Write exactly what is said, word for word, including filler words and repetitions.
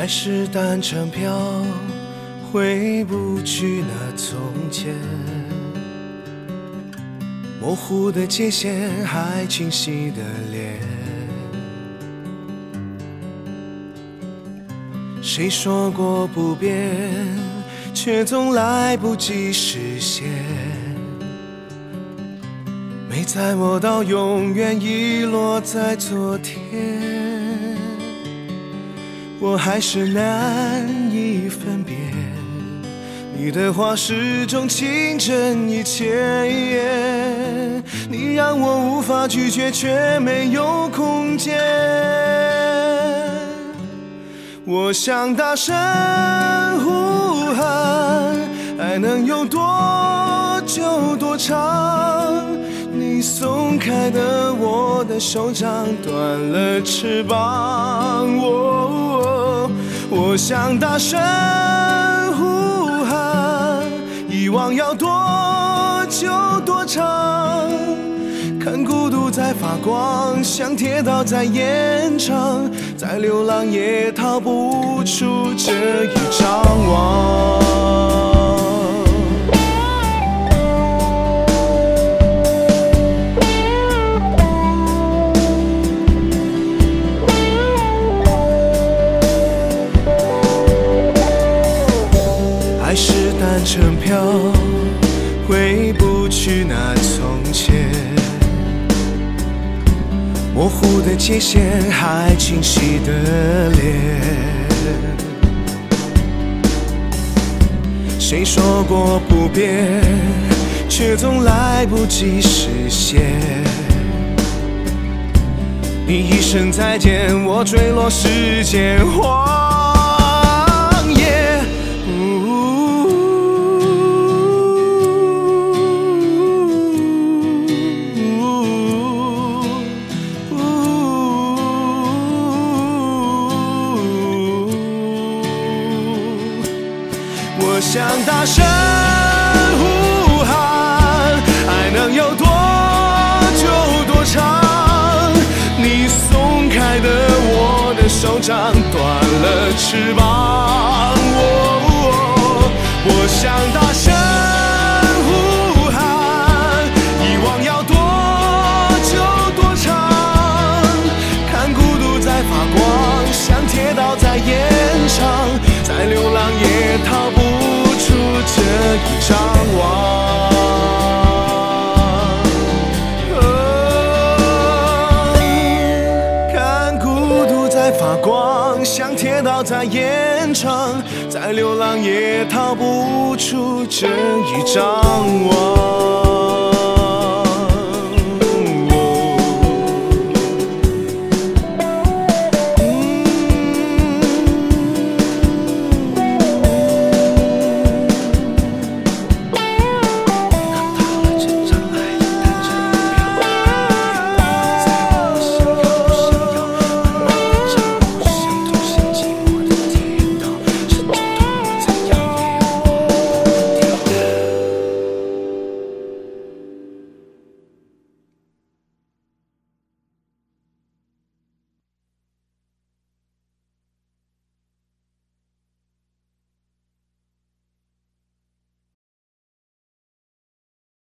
还是单程票，回不去那从前。模糊的界限，还清晰的脸。谁说过不变，却总来不及实现。没在我到永远遗落在昨天。 我还是难以分辨，你的话始终情真意切，你让我无法拒绝，却没有空间。我想大声呼喊，爱能有多久多长？你松开的我的手掌，断了翅膀。我。 我想大声呼喊，遗忘要多久多长？看孤独在发光，像铁道在延长，再流浪也逃不出这一张网。 还是单程票，回不去那从前。模糊的界限，还清晰的脸。谁说过不变，却总来不及实现。你一声再见，我坠落世界荒野。 我想大声呼喊，爱能有多久多长？你松开的我的手掌，断了翅膀。哦哦、我想大声呼喊，遗忘要多久多长？看孤独在发光，像铁道在延长，在流浪也逃不。 这一张网，看孤独在发光，像铁道在延长，再流浪也逃不出这一张网。